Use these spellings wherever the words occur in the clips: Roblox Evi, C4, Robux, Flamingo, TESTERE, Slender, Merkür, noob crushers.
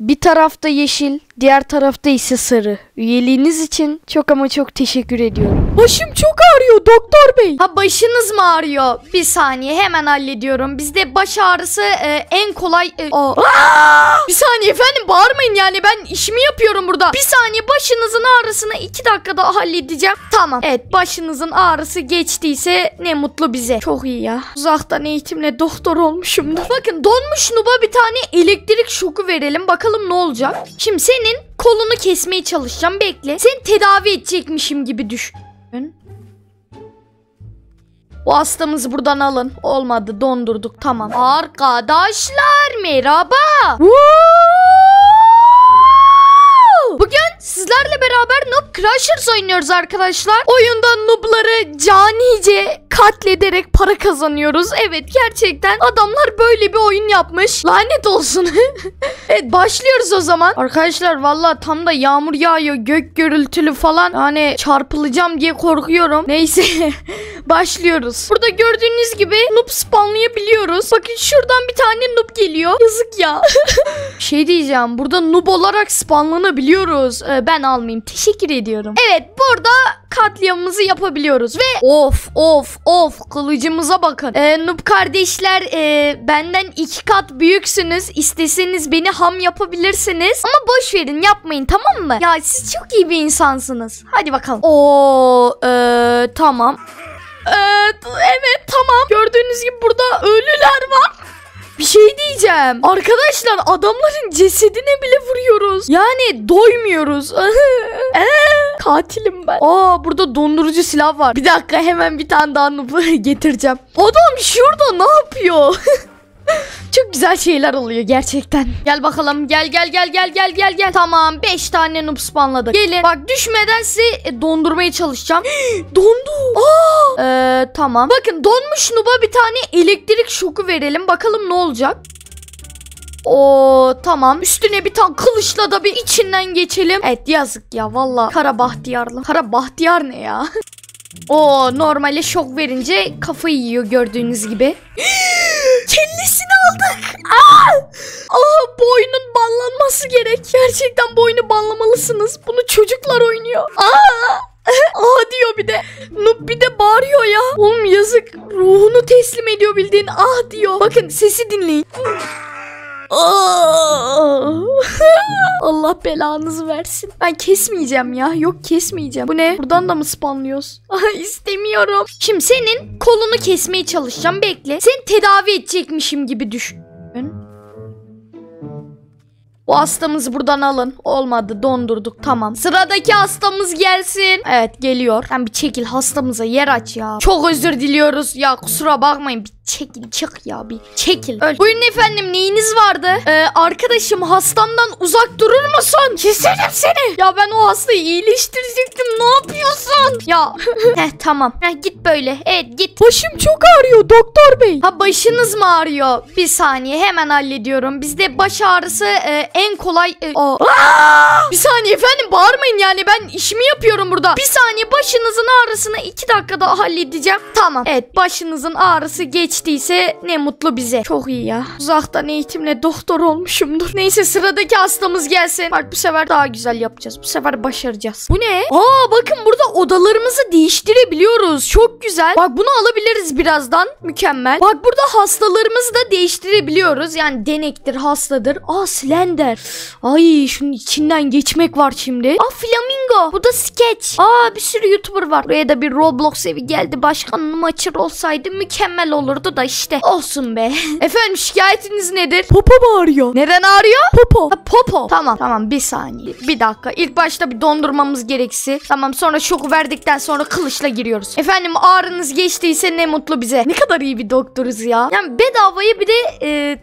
Bir tarafta yeşil, diğer tarafta ise sarı. Üyeliğiniz için çok ama çok teşekkür ediyorum. Başım çok ağrıyor doktor bey. Ha, başınız mı ağrıyor? Bir saniye, hemen hallediyorum. Bizde baş ağrısı en kolay... Bir saniye efendim, bağırmayın yani, ben işimi yapıyorum burada. Bir saniye, başınızın ağrısını 2 dakikada halledeceğim. Tamam. Evet, başınızın ağrısı geçtiyse ne mutlu bize. Çok iyi ya. Uzaktan eğitimle doktor olmuşumdur. Bakın, donmuş nuba bir tane elektrik şoku verelim. Bakalım ne olacak? Şimdi senin kolunu kesmeye çalışacağım. Bekle. Seni tedavi edecekmişim gibi düşün. Bu hastamızı buradan alın. Olmadı, dondurduk. Tamam. Arkadaşlar merhaba. Bugün sizlerle beraber noob crushers oynuyoruz arkadaşlar. Oyunda noobları canice katlederek para kazanıyoruz. Evet, gerçekten adamlar böyle bir oyun yapmış. Lanet olsun. Evet, başlıyoruz o zaman. Arkadaşlar valla tam da yağmur yağıyor. Gök gürültülü falan. Hani çarpılacağım diye korkuyorum. Neyse. Başlıyoruz. Burada gördüğünüz gibi noob spawnlayabiliyoruz. Bakın, şuradan bir tane noob geliyor. Yazık ya. Şey diyeceğim. Burada noob olarak spawnlanabiliyoruz. Ben almayayım. Teşekkür ediyorum. Evet, burada katliamımızı yapabiliyoruz. Ve of kılıcımıza bakın. Noob kardeşler, benden 2 kat büyüksünüz. İsteseniz beni ham yapabilirsiniz. Ama boş verin, yapmayın, tamam mı? Ya siz çok iyi bir insansınız. Hadi bakalım. Tamam. Evet, tamam. Gördüğünüz gibi burada ölüler var. Bir şey diyeceğim. Arkadaşlar adamların cesedine bile vuruyoruz. Yani doymuyoruz. Katilim ben. Burada dondurucu silah var. Bir dakika, hemen bir tane daha getireceğim. Adam şurada ne yapıyor? Çok güzel şeyler oluyor gerçekten. Gel bakalım, gel. Tamam, 5 tane noob spawnladık. Gelin, bak düşmeden sizi dondurmaya çalışacağım. Dondu. Tamam. Bakın, donmuş noob'a bir tane elektrik şoku verelim. Bakalım ne olacak. Tamam. Üstüne bir tane kılıçla da bir içinden geçelim. Evet, yazık ya valla. Kara bahtiyarlı. Kara bahtiyar ne ya? Normale şok verince kafayı yiyor gördüğünüz gibi. Kellesini aldık. Boynun banlanması gerek. Gerçekten boynu banlamalısınız. Bunu çocuklar oynuyor. Diyor bir de. Noob bir de bağırıyor ya. Oğlum yazık. Ruhunu teslim ediyor bildiğin. Diyor. Bakın, sesi dinleyin. Allah belanızı versin. Ben kesmeyeceğim ya. Yok, kesmeyeceğim. Bu ne? Buradan da mı spawnlıyoruz? İstemiyorum. Şimdi senin kolunu kesmeye çalışacağım. Bekle. Seni tedavi edecekmişim gibi düşün. Bu hastamızı buradan alın. Olmadı, dondurduk. Tamam. Sıradaki hastamız gelsin. Evet, geliyor. Sen bir çekil, hastamıza yer aç ya. Çok özür diliyoruz. Ya kusura bakmayın. Bir çekil, çık ya, bir çekil. Öl. Buyurun efendim, neyiniz vardı? Arkadaşım, hastamdan uzak durur musun? Keserim seni. Ya ben o hastayı iyileştirecektim. Ne yapıyorsun? Ya. Tamam. Git böyle. Evet, git. Başım çok ağrıyor doktor bey. Ha, başınız mı ağrıyor? Bir saniye, hemen hallediyorum. Bizde baş ağrısı en kolay... Bir saniye efendim, bağırmayın yani, ben işimi yapıyorum burada. Bir saniye, başınızın ağrısını 2 dakikada halledeceğim. Tamam. Evet, başınızın ağrısı geçtiyse ne mutlu bize. Çok iyi ya. Uzaktan eğitimle doktor olmuşumdur. Neyse, sıradaki hastamız gelsin. Bak, bu sefer daha güzel yapacağız. Bu sefer başaracağız. Bu ne? Bakın, burada odalarımızı değiştirebiliyoruz. Çok güzel. Bak, bunu alabiliriz birazdan. Mükemmel. Bak, burada hastalarımızı da değiştirebiliyoruz. Yani denektir, hastadır. Slender. Ay, şunun içinden geçmek var şimdi. Flamingo. Bu da sketch. Bir sürü YouTuber var. Buraya da bir Roblox Evi geldi. Başkanım açır olsaydı mükemmel olurdu da işte. Olsun be. Efendim, şikayetiniz nedir? Popo bağırıyor. Neden ağrıyor? Popo. Popo. Tamam, bir saniye. Bir dakika. İlk başta bir dondurmamız gereksi. Tamam, sonra şoku verdikten sonra kılıçla giriyoruz. Efendim, ağrınız geçtiyse ne mutlu bize. Ne kadar iyi bir doktoruz ya. Yani bedavaya bir de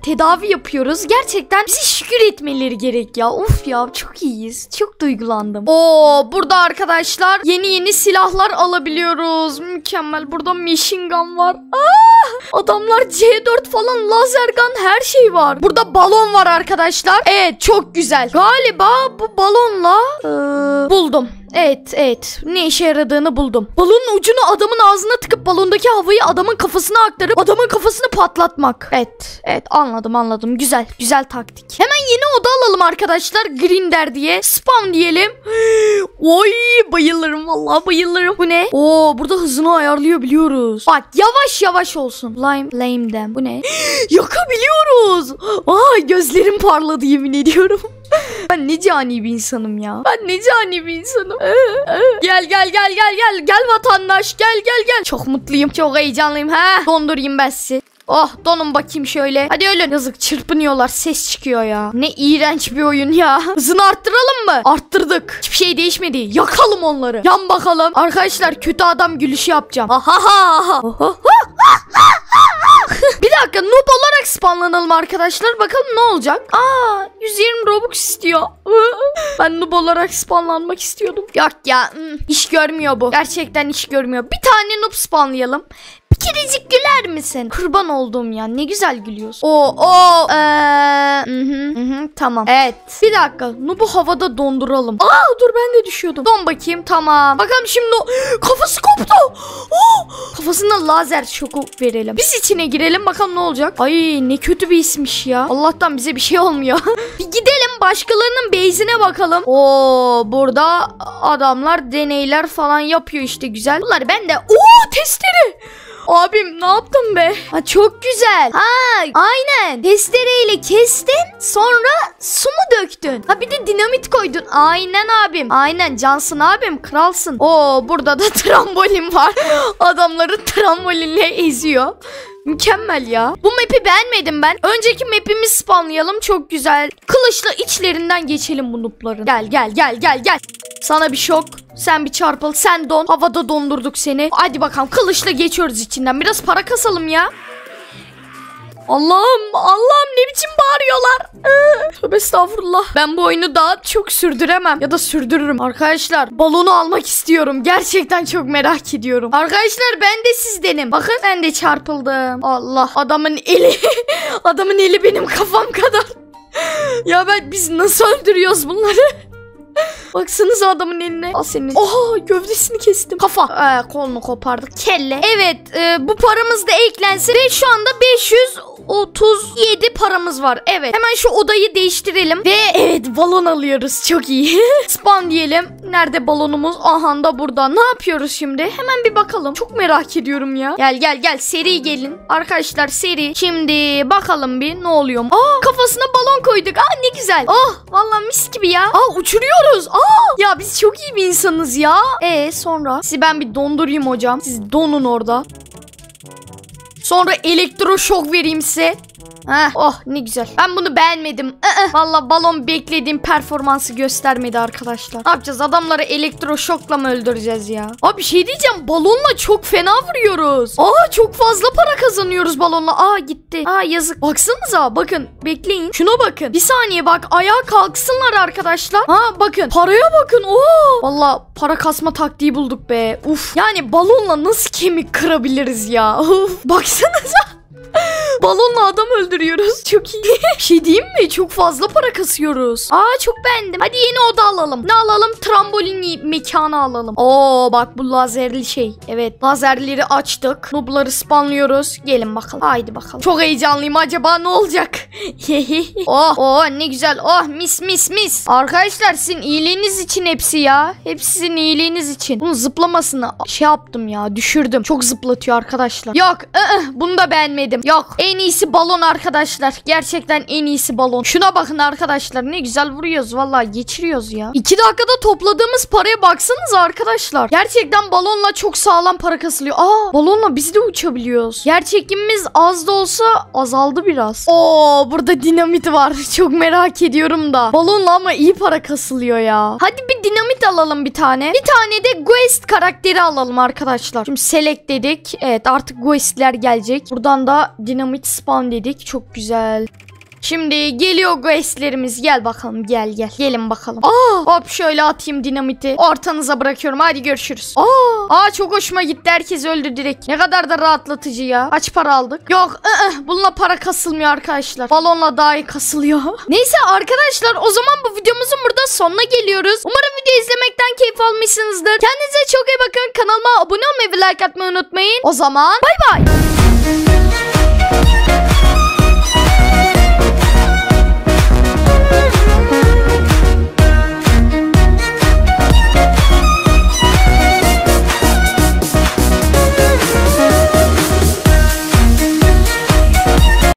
tedavi yapıyoruz. Gerçekten bizi şükür etmeleri gerek ya. Of ya, çok iyiyiz. Çok duygulandım. Burada arkadaşlar yeni silahlar alabiliyoruz. Mükemmel. Burada machine gun var. Adamlar C4 falan, lazer gun, her şey var. Burada balon var arkadaşlar. Evet, çok güzel. Galiba bu balonla buldum. Evet. Ne işe yaradığını buldum. Balonun ucunu adamın ağzına tıkıp balondaki havayı adamın kafasına aktarıp adamın kafasını patlatmak. Evet. Anladım. Güzel taktik. Hemen yeni oda alalım arkadaşlar. Grinder diye. Spam diyelim. Oy, bayılırım. Vallahi bayılırım. Bu ne? Oo, burada hızını ayarlıyor biliyoruz. Bak yavaş olsun. Lame them. Bu ne? Yakabiliyoruz. Aa, gözlerim parladı yemin ediyorum. Ben ne cani bir insanım ya. Gel. Gel vatandaş. Gel. Çok mutluyum. Çok heyecanlıyım. He. Dondurayım ben sizi. Oh, donun bakayım şöyle. Hadi ölün. Yazık, çırpınıyorlar. Ses çıkıyor ya. Ne iğrenç bir oyun ya. Hızını arttıralım mı? Arttırdık. Hiçbir şey değişmedi. Yakalım onları. Yan bakalım. Arkadaşlar, kötü adam gülüşü yapacağım. Bir dakika, noob olarak spawnlanalım arkadaşlar. Bakalım ne olacak? Aa, 120 Robux istiyor. Ben noob olarak spawnlanmak istiyordum. Yok ya. İş görmüyor bu. Gerçekten iş görmüyor. Bir tane noob spawnlayalım. Bir kerecik güler misin? Kurban olduğum ya. Ne güzel gülüyorsun. Tamam. Evet. Bir dakika. Noob'u havada donduralım. Aa, dur, ben de düşüyordum. Don bakayım. Tamam. Bakalım şimdi o. Kafası koptu. Kafasına lazer şoku verelim. Biz içine girelim. Bakalım ne olacak? Ay, ne kötü bir ismiş ya. Allah'tan bize bir şey olmuyor. Bir gidelim. Başkalarının base'ine bakalım. Burada adamlar deneyler falan yapıyor işte. Güzel. Bunlar ben de. TESTERE. Abim, ne yaptın be? Ha, çok güzel. Ha, aynen. Testereyle kestin, sonra su mu döktün? Ha, bir de dinamit koydun. Aynen abim. Aynen, cansın abim, kralsın. Burada da trambolin var. Adamları trambolinle eziyor. Mükemmel ya. Bu map'i beğenmedim ben. Önceki map'imizi spawnlayalım. Çok güzel. Kılıçla içlerinden geçelim bu noob'ların. Gel. Sana bir şok. Sen bir çarpıl. Sen don. Havada dondurduk seni. Hadi bakalım. Kılıçla geçiyoruz içinden. Biraz para kasalım ya. Allah'ım, ne biçim bağırıyorlar. Tövbe estağfurullah. Ben bu oyunu daha çok sürdüremem. Ya da sürdürürüm. Arkadaşlar, balonu almak istiyorum. Gerçekten çok merak ediyorum. Arkadaşlar, ben de sizdenim. Bakın, ben de çarpıldım. Allah, adamın eli. Adamın eli benim kafam kadar. Ya biz nasıl öldürüyoruz bunları? Baksanıza adamın eline. Al senin. Oha, gövdesini kestim. Kafa. Kolunu kopardık. Kelle. Evet, bu paramız da eklensin. Ve şu anda 537 paramız var. Evet. Hemen şu odayı değiştirelim. Ve evet, balon alıyoruz. Çok iyi. Spawn diyelim. Nerede balonumuz? Aha, da burada. Ne yapıyoruz şimdi? Hemen bir bakalım. Çok merak ediyorum ya. Gel. Seri gelin. Arkadaşlar, seri. Şimdi bakalım bir ne oluyor. Aa, kafasına balon koyduk. Aa, ne güzel. Oh, vallahi mis gibi ya. Aa, uçuruyor. Ya biz çok iyi bir insanız ya. Sonra sizi ben bir dondurayım hocam. Siz donun orada. Sonra elektroşok vereyim size. Oh, ne güzel. Ben bunu beğenmedim. Valla balon beklediğim performansı göstermedi arkadaşlar. Ne yapacağız? Adamları elektroşokla mı öldüreceğiz ya? Abi, bir şey diyeceğim. Balonla çok fena vuruyoruz. Çok fazla para kazanıyoruz balonla. Gitti. Yazık. Baksanıza, bakın. Bekleyin. Şuna bakın. Bir saniye bak. Ayağa kalksınlar arkadaşlar. Bakın. Paraya bakın. Valla para kasma taktiği bulduk be. Uf. Yani balonla nasıl kemik kırabiliriz ya? Uf. Baksanıza. Balonla adam öldürüyoruz. Çok iyi. Bir şey diyeyim mi? Çok fazla para kasıyoruz. Çok beğendim. Hadi yeni oda alalım. Ne alalım? Trambolin mekanı alalım. Bak, bu lazerli şey. Evet, lazerleri açtık. Noob'ları spawnlıyoruz. Gelin bakalım. Haydi bakalım. Çok heyecanlıyım. Acaba ne olacak? Ne güzel. Mis. Arkadaşlar, sizin iyiliğiniz için hepsi ya. Hepsi sizin iyiliğiniz için. Bunun zıplamasını şey yaptım ya. Düşürdüm. Çok zıplatıyor arkadaşlar. Yok. Bunu da beğenmedim. Yok. En iyisi balon arkadaşlar. Gerçekten en iyisi balon. Şuna bakın arkadaşlar. Ne güzel vuruyoruz. Vallahi geçiriyoruz ya. 2 dakikada topladığımız paraya baksanıza arkadaşlar. Gerçekten balonla çok sağlam para kasılıyor. Balonla biz de uçabiliyoruz. Yer çekimimiz az da olsa azaldı biraz. Burada dinamit var. Çok merak ediyorum da. Balonla ama iyi para kasılıyor ya. Hadi bir dinamit alalım bir tane. Bir tane de Ghost karakteri alalım arkadaşlar. Şimdi select dedik. Evet, artık Ghost'ler gelecek. Buradan da dinamit spawn dedik. Çok güzel. Şimdi geliyor ghost'lerimiz. Gel bakalım, gel. Gelin bakalım. Hop, şöyle atayım dinamiti. Ortanıza bırakıyorum. Hadi görüşürüz. Çok hoşuma gitti. Herkes öldü direkt. Ne kadar da rahatlatıcı ya. Kaç para aldık? Yok. Bununla para kasılmıyor arkadaşlar. Balonla daha iyi kasılıyor. Neyse arkadaşlar, o zaman bu videomuzun burada videomuzun sonuna geliyoruz. Umarım video izlemekten keyif almışsınızdır. Kendinize çok iyi bakın. Kanalıma abone olmayı ve like atmayı unutmayın. O zaman bay bay.